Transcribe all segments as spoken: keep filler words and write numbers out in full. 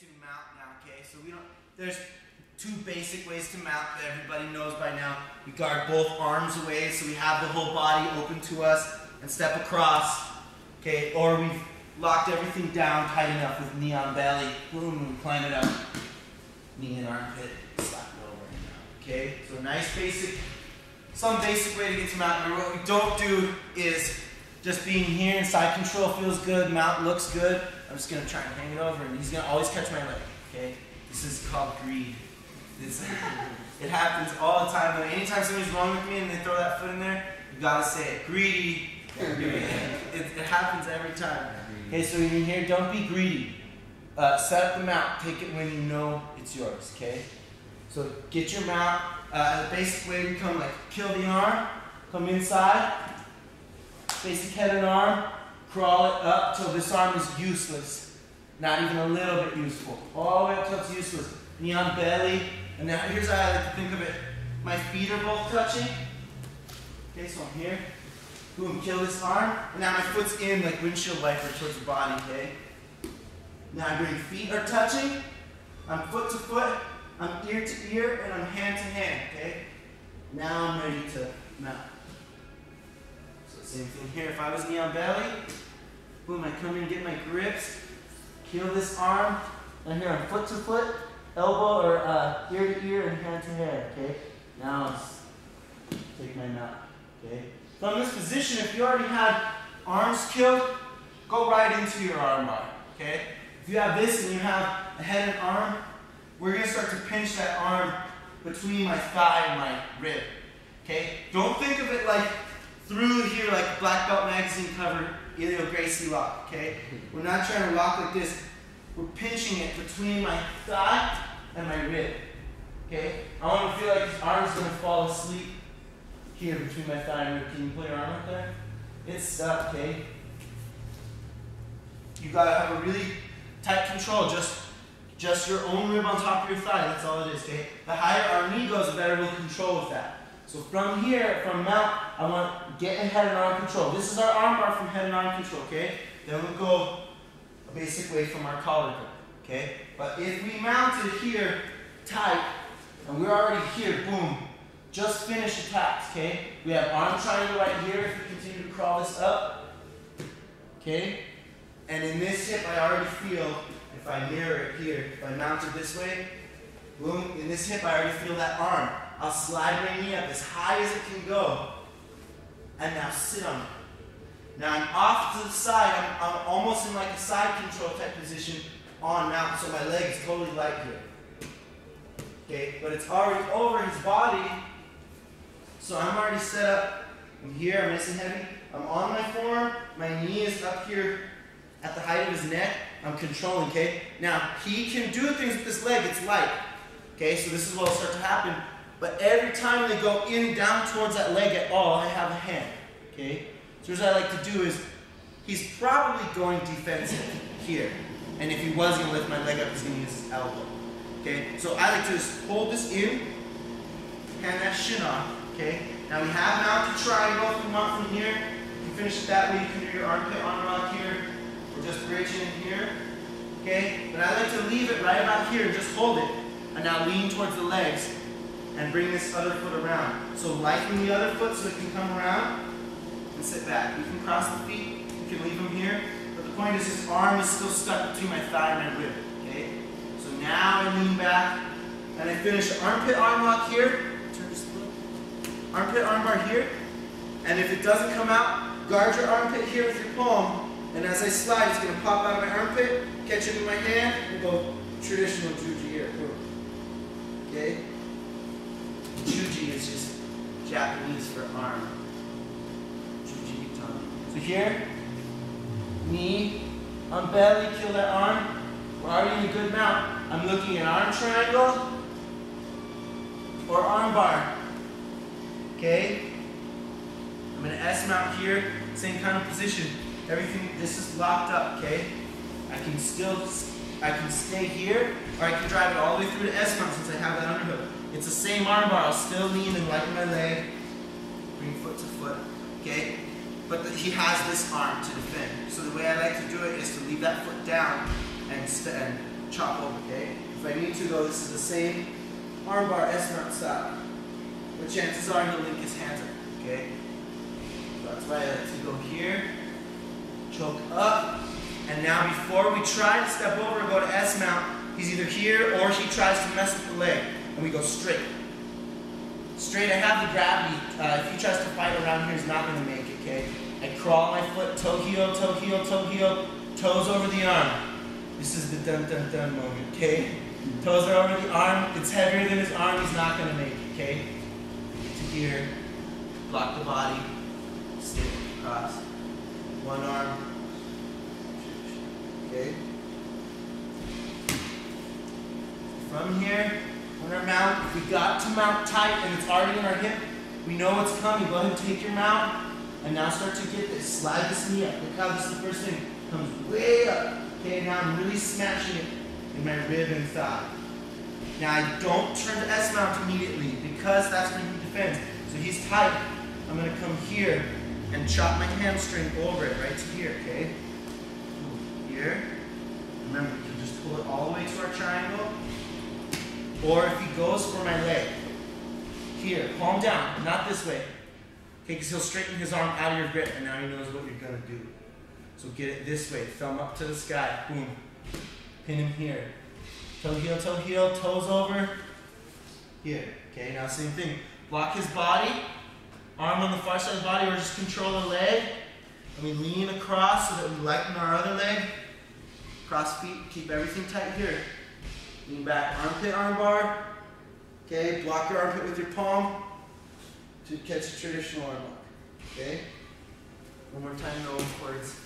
to mount now, okay? So we don't, there's two basic ways to mount that everybody knows by now. We guard both arms away, so we have the whole body open to us, and step across, okay? Or we've locked everything down tight enough with knee on belly, boom, we climb it up. Knee and armpit, slap it over now, okay? So nice basic, some basic way to get to mount. What we don't do is just being here and side control feels good, mount looks good. I'm just going to try and hang it over, and he's going to always catch my leg, okay? This is called greed. This, it happens all the time. But anytime somebody's wrong with me and they throw that foot in there, you got to say it. Greedy. It, it happens every time. Okay, so when you're here, don't be greedy. Uh, set up the mount. Take it when you know it's yours, okay? So get your mount. Uh, the basic way we come, like, kill the arm, come inside, basic head and arm, crawl it up till this arm is useless. Not even a little bit useful. All the way up till it's useless. Knee on belly. And now here's how I like to think of it. My feet are both touching. Okay, so I'm here. Boom, kill this arm. And now my foot's in like windshield wiper towards the body, okay? Now I'm doing feet are touching. I'm foot to foot. I'm ear to ear. And I'm hand to hand, okay? Now I'm ready to mount. So same thing here. If I was knee on belly, boom, I come in and get my grips, kill this arm, and here I'm foot to foot, elbow or uh, ear to ear, and hand to hand, okay? Now I'm take my mount, okay? From this position, if you already had arms killed, go right into your arm bar, okay? If you have this and you have a head and arm, we're gonna start to pinch that arm between my thigh and my rib, okay? Don't think of it like through here like Black Belt Magazine cover, Elio Gracie lock, okay? We're not trying to lock like this. We're pinching it between my thigh and my rib, okay? I want to feel like his arm's going to fall asleep here between my thigh and rib. Can you put your arm up there? It's stuck, okay? You got to have a really tight control. Just, just your own rib on top of your thigh. That's all it is, okay? The higher our knee goes, the better we'll control with that. So from here, from mount, I want to get in head and arm control. This is our arm bar from head and arm control, okay? Then we'll go a basic way from our collarbone, okay? But if we mounted here tight, and we're already here, boom, just finish attacks, okay? We have arm triangle right here if we continue to crawl this up, okay? And in this hip, I already feel, if I mirror it here, if I mount it this way, boom, in this hip, I already feel that arm. I'll slide my knee up as high as it can go, and now sit on it. Now I'm off to the side, I'm, I'm almost in like a side control type position on mount, so my leg is totally light here. Okay, but it's already over his body, so I'm already set up. I'm here, I'm nice and heavy. I'm on my form, my knee is up here at the height of his neck. I'm controlling, okay? Now, he can do things with this leg, it's light. Okay, so this is what will start to happen. But every time they go in, down towards that leg at all, I have a hand, okay? So what I like to do is, he's probably going defensive here. And if he was going to lift my leg up, he's going to use his elbow, okay? So I like to just hold this in, hand that shin off, okay? Now we have mounted triangle if you want from here. You can finish it that way, you can do your armpit on rock here, or just bridge in here, okay? But I like to leave it right about here, just hold it. And now lean towards the legs, and bring this other foot around. So lighten the other foot so it can come around and sit back. You can cross the feet, you can leave them here, but the point is his arm is still stuck between my thigh and my rib, okay? So now I lean back, and I finish armpit arm lock here, turn this a armpit arm bar here, and if it doesn't come out, guard your armpit here with your palm, and as I slide, it's gonna pop out of my armpit, catch it in my hand, and go traditional juji here, okay? Juji is just Japanese for arm. Juji tongue. So here, knee on belly, kill that arm. We're already in a good mount. I'm looking at arm triangle or arm bar. Okay? I'm in an S mount here, same kind of position. Everything, this is locked up, okay? I can still, I can stay here, or I can drive it all the way through to S mount since I have that underhook. It's the same arm bar, I'll still lean and lighten my leg, bring foot to foot, okay? But the, he has this arm to defend. So the way I like to do it is to leave that foot down and, and chop overkick. If I need to though, this is the same armbar S-mount style. But chances are he'll link his hands up, okay? So that's why I like to go here, choke up, and now before we try to step over and go to S-mount, he's either here or he tries to mess with the leg, and we go straight. Straight, I have the gravity. Uh, if he tries to fight around here, he's not going to make it, okay? I crawl my foot, toe heel, toe heel, toe heel, toes over the arm. This is the dun dun dun moment, okay? Toes are over the arm, it's heavier than his arm, he's not going to make it, okay? Get to here, block the body, stick across, one arm, okay? From here, on our mount, if we got to mount tight and it's already in our hip, we know what's coming, go ahead and take your mount, and now start to get this, slide this knee up. Look how this is the first thing, comes way up. Okay, now I'm really smashing it in my rib and thigh. Now I don't turn the S-mount immediately because that's when he defends. So he's tight. I'm going to come here and chop my hamstring over it right to here, okay? Here. Remember, you can just pull it all the way to our triangle. Or if he goes for my leg, here, palm down, not this way. Okay, because he'll straighten his arm out of your grip and now he knows what you're going to do. So get it this way, thumb up to the sky, boom. Pin him here. Toe heel, toe heel, toes over. Here, okay, now same thing. Block his body, arm on the far side of the body, or just control the leg. And we lean across so that we lighten our other leg. Cross feet, keep everything tight here. Lean back, armpit, arm bar. Okay, block your armpit with your palm to catch a traditional arm lock, okay? One more time, no words.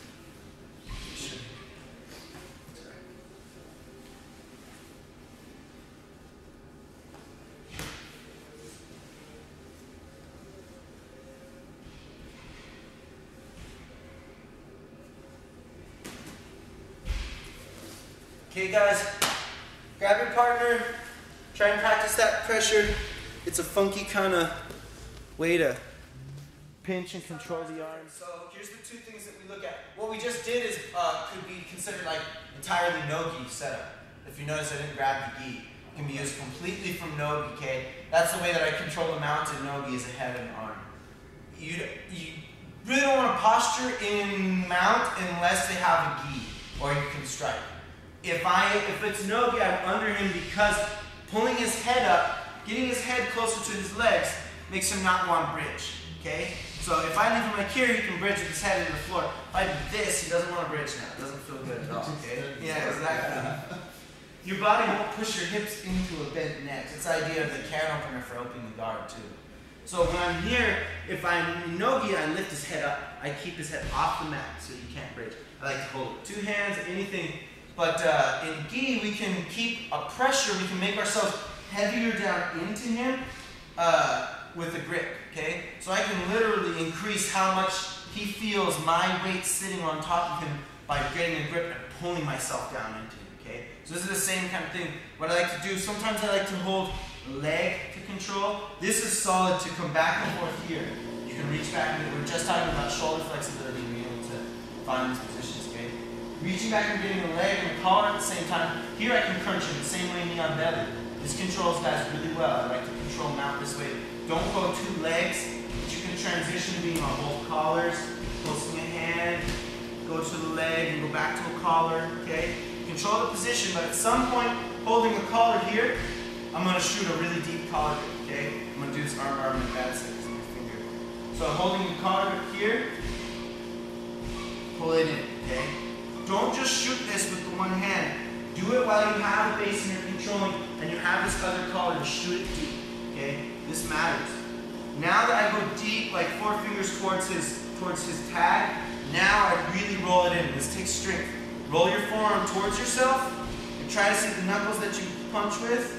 Okay guys, grab your partner, try and practice that pressure. It's a funky kind of way to pinch and control the arm. So here's the two things that we look at. What we just did is uh, could be considered like entirely no-gi setup. If you notice, I didn't grab the gi. It can be used completely from no-gi, okay? That's the way that I control the mount in no-gi is a head and arm. You, you really don't want to posture in mount unless they have a gi or you can strike. If, I, if it's no-gi, I'm under him because pulling his head up, getting his head closer to his legs makes him not want bridge, okay? So if I leave him like here, he can bridge with his head into the floor. If I do this, he doesn't want to bridge now. It doesn't feel good at all, okay? Yeah, exactly. Your body won't push your hips into a bent neck. It's the idea of the can opener for opening the guard, too. So when I'm here, if I'm no-gi, I lift his head up. I keep his head off the mat so you can't bridge. I like to hold it. Two hands, anything. But uh, in gi, we can keep a pressure. We can make ourselves heavier down into him. Uh, with a grip, okay? So I can literally increase how much he feels my weight sitting on top of him by getting a grip and pulling myself down into him, okay? So this is the same kind of thing. What I like to do, sometimes I like to hold leg to control. This is solid to come back and forth here. You can reach back, and we're just talking about shoulder flexibility and being able to find these positions, okay? Reaching back and getting the leg and the collar at the same time. Here I can crunch him the same way knee on belly. This controls guys really well. I like to control mount this way. Don't go two legs, but you can transition being on both collars, closing a hand, go to the leg and go back to a collar, okay? Control the position, but at some point, holding a collar here, I'm gonna shoot a really deep collar, okay? I'm gonna do this arm bar with bad sets on my finger. So I'm holding the collar here, pull it in, okay? Don't just shoot this with the one hand. Do it while you have the base and you're controlling, and you have this other collar to shoot it deep, okay? This matters. Now that I go deep, like four fingers towards his, towards his tag, now I really roll it in. This takes strength. Roll your forearm towards yourself and try to see the knuckles that you punch with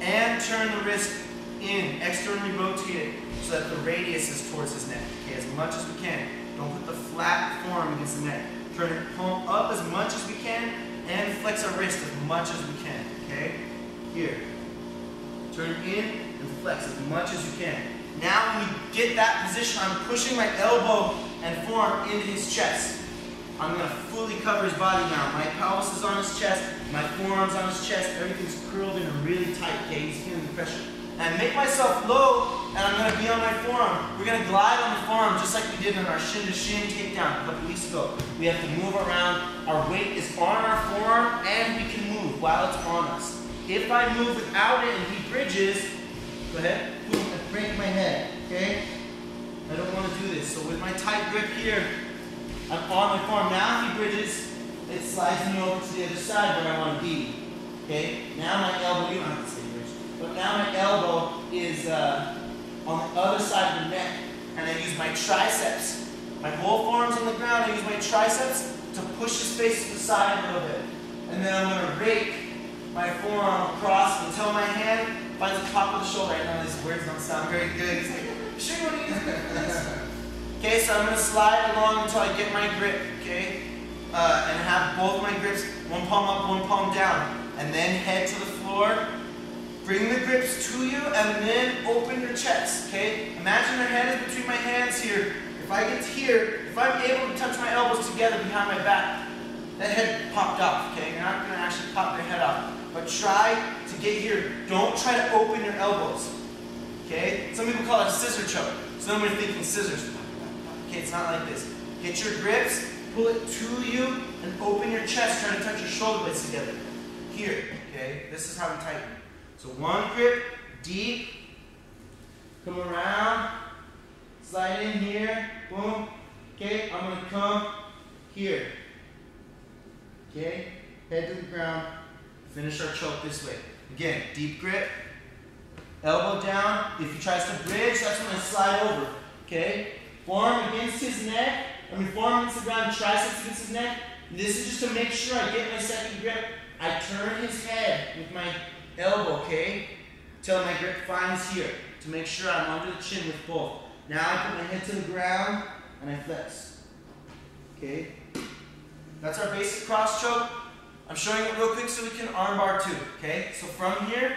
and turn the wrist in, externally rotate it so that the radius is towards his neck, okay, as much as we can. Don't put the flat forearm against the neck. Turn it up as much as we can and flex our wrist as much as we can, okay? Here. Turn in and flex as much as you can. Now when you get that position, I'm pushing my elbow and forearm into his chest. I'm going to fully cover his body now. My pelvis is on his chest, my forearm's on his chest, everything's curled in a really tight, okay, he's feeling the pressure. And make myself low, and I'm going to be on my forearm. We're going to glide on the forearm just like we did in our shin-to-shin takedown a couple weeks ago. We have to move around. Our weight is on our forearm, and we can move while it's on us. If I move without it and he bridges, go ahead, boom, I break my head, okay? I don't want to do this. So with my tight grip here, I'm on my forearm. Now if he bridges, it slides me over to the other side where I want to be, okay? Now my elbow, you don't have to say bridge, but now my elbow is uh, on the other side of the neck, and I use my triceps. My whole forearm's on the ground, I use my triceps to push his face to the side a little bit. And then I'm going to rake my forearm across until my hand finds the top of the shoulder. I know these words don't sound very good. It's like, sure, what do you do? Okay, so I'm going to slide along until I get my grip, okay? Uh, and have both my grips, one palm up, one palm down. And then head to the floor. Bring the grips to you and then open your chest, okay? Imagine your head is between my hands here. If I get to here, if I'm able to touch my elbows together behind my back, that head popped off, okay? You're not going to actually pop your head off. But try to get here. Don't try to open your elbows, okay? Some people call it scissor choke. So then we're thinking scissors. Okay, it's not like this. Get your grips, pull it to you, and open your chest. Try to touch your shoulder blades together. Here, okay? This is how we tighten. So one grip, deep, come around, slide in here, boom, okay, I'm going to come here, okay, head to the ground, finish our choke this way. Again, deep grip, elbow down, if he tries to bridge, that's when I slide over, okay, forearm against his neck, I mean forearm against the ground, triceps against his neck, this is just to make sure I get my second grip, I turn his head with my elbow, okay, till my grip finds here, to make sure I'm under the chin with both. Now I put my head to the ground, and I flex, okay? That's our basic cross choke. I'm showing it real quick so we can arm bar too, okay? So from here,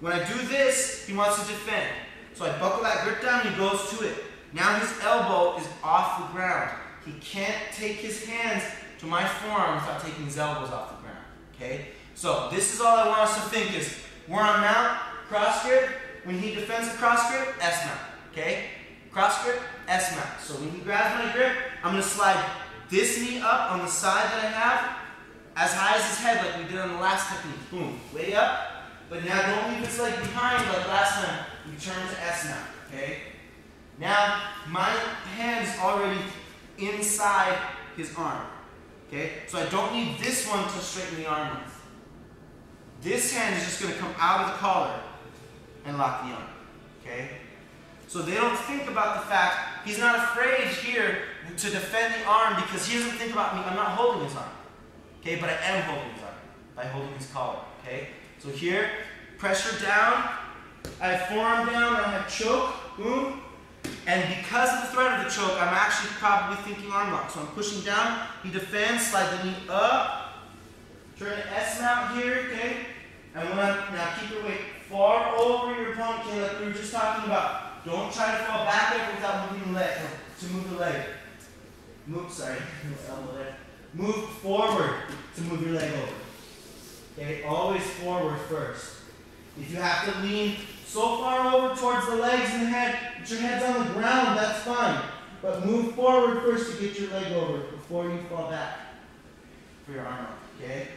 when I do this, he wants to defend. So I buckle that grip down, he goes to it. Now his elbow is off the ground. He can't take his hands to my forearm without taking his elbows off the ground, okay? So this is all I want us to think is, we're on mount, cross grip, when he defends a cross grip, S mount, okay? Cross grip, S mount. So when he grabs my grip, I'm going to slide this knee up on the side that I have, as high as his head like we did on the last technique. Boom, way up. But now don't leave his leg behind like last time. You turn to S mount, okay? Now my hand's already inside his arm, okay? So I don't need this one to straighten the arm length. This hand is just going to come out of the collar and lock the arm, okay? So they don't think about the fact he's not afraid here to defend the arm because he doesn't think about me. I'm not holding his arm, okay? But I am holding his arm by holding his collar, okay? So here, pressure down, I have forearm down, I have choke, boom. And because of the threat of the choke, I'm actually probably thinking arm lock. So I'm pushing down, he defends, slide the knee up, turn the S mount here, okay? And when I'm, now keep your weight far over your opponent, okay, like we were just talking about. Don't try to fall back over without moving the leg, to move the leg. Move, sorry, elbow there. Move forward to move your leg over. Okay, always forward first. If you have to lean so far over towards the legs and the head, that your head's on the ground, that's fine. But move forward first to get your leg over before you fall back for your arm up, okay?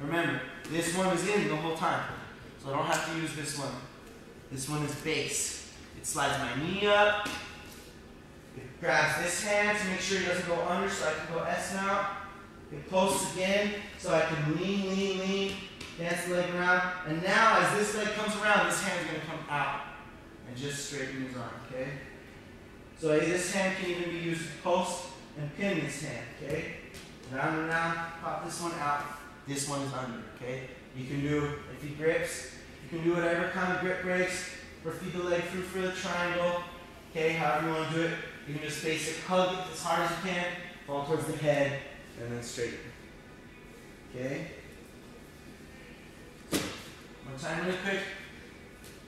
Remember, this one is in the whole time, so I don't have to use this one. This one is base. It slides my knee up. It grabs this hand to make sure it doesn't go under, so I can go S mount. It posts again, so I can lean, lean, lean, dance the leg around. And now, as this leg comes around, this hand's going to come out and just straighten his arm, okay? So this hand can even be used to post and pin this hand, okay? Round and round, pop this one out. This one is under, okay? You can do, if he grips, you can do whatever kind of grip breaks, or feed the leg through for the triangle, okay, however you want to do it. You can just basic hug it as hard as you can, fall towards the head, and then straighten, okay? One time really quick.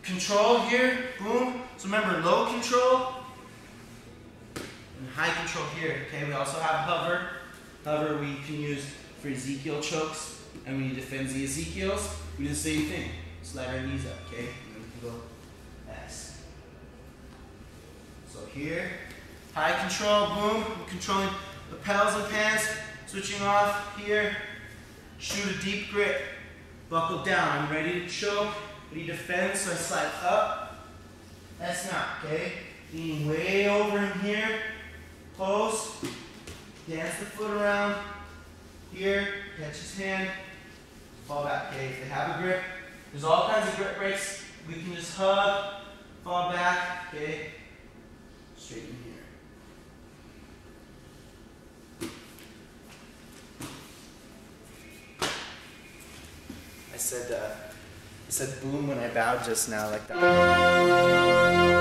Control here, boom. So remember, low control and high control here, okay? We also have hover. Hover we can use for Ezekiel chokes, and when you defend the Ezekiels, we do the same thing. Slide our knees up, okay? And then we can go S. So here, high control, boom. We're controlling lapels and pants, switching off here. Shoot a deep grip, buckle down. I'm ready to choke, ready to defend, so I slide up. That's not, okay? Leaning way over in here, close, dance the foot around. Here, catch his hand, fall back, okay? If they have a grip, there's all kinds of grip breaks. We can just hug, fall back, okay? Straighten here. I said, uh, I said boom when I bowed just now, like that.